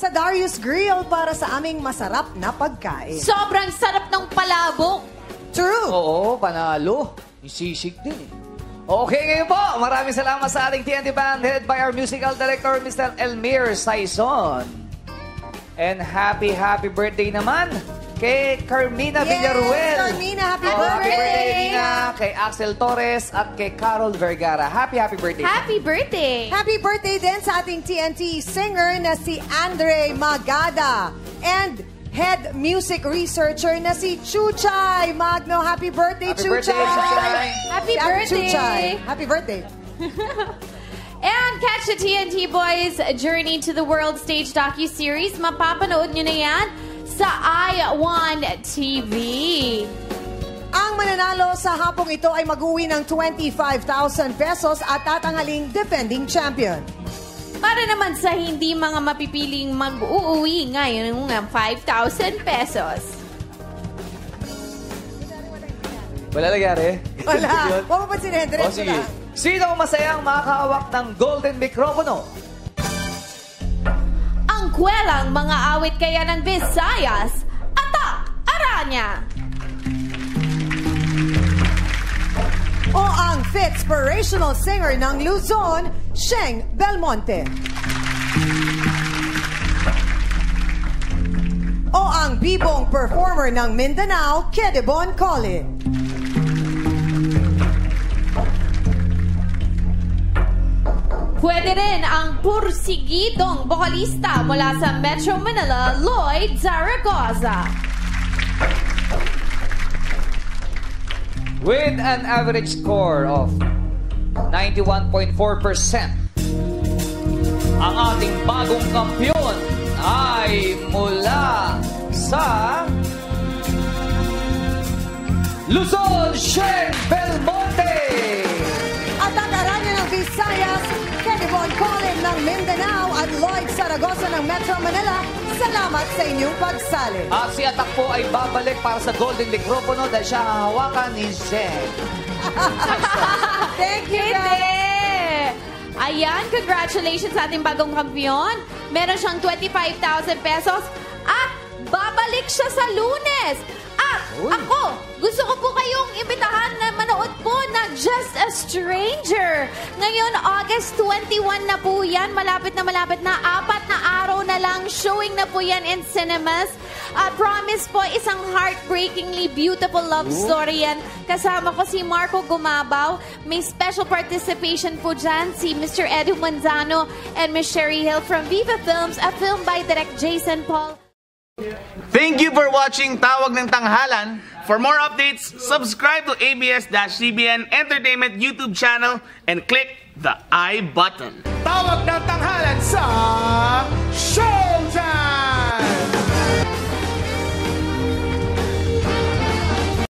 sa Darius Grill para sa aming masarap na pagkain. Sobrang sarap ng palabok. True. Oo, panalo. Isisig din eh. Okay, ngayon po, maraming salamat sa ating TNT band headed by our musical director, Mr. Elmer Saizon. And happy, happy birthday naman kay Carmina Villaruel. Carmina, happy birthday, Nina. Kay Axel Torres at kay Carol Vergara. Happy, happy birthday. Happy birthday. Happy birthday din sa ating TNT singer na si Andre Magada and head music researcher na si Chuchay Magno. Happy birthday, Chuchay. Happy birthday, Chuchay. Happy birthday. And catch the TNT Boys Journey to the World Stage docu-series. Mapapanood nyo na yan sa I1 TV. Ang mananalo sa hapong ito ay mag-uwi ng 25,000 pesos at tatanghaling defending champion. Para naman sa hindi mga mapipiling mag-uuwi ngayon ng 5,000 pesos. Wala nangyari? Wala. Mapapansin na, diretso na. Sino ang masayang makakahawak ng golden micropono? Ang kwelang mga awit kaya ng Visayas Atak Arana. O ang Fitspirational Singer ng Luzon, Sheng Belmonte. O ang Bibong Performer ng Mindanao, Kedebon Colim. Pwede rin ang pursigidong bokalista mula sa Metro Manila, Lloyd Zaragoza. With an average score of 91.4%, ang ating bagong kampiyon ay mula sa Luzon, Sheng Belmonte! At tataran niya ng Visayas, Kedebon Colim ng Mindanao at Lloyd Zaragoza ng Metro Manila, salamat sa inyong pagsali. At si Atak po ay babalik para sa golden micropono dahil siya hahawakan ni Zen. Thank you, Zen! Ayan, congratulations sa ating bagong kampiyon. Meron siyang 25,000 pesos at babalik siya sa Lunes. At ako, gusto ko po kayong imbitahan na manood po na Just a Stranger. Ngayon, August 21 na po yan. Malapit na. 4 na araw na lang. Showing na po yan in cinemas. Promise po, isang heartbreakingly beautiful love story yan. Kasama ko si Marco Gumabaw. May special participation po dyan si Mr. Ed Manzano and Ms. Sherry Hill from Viva Films, a film by Direct Jason Paul. Thank you for watching Tawag ng Tanghalan. For more updates, subscribe to ABS-CBN Entertainment YouTube channel and click the I button. Tawag ng Tanghalan sa Sheng!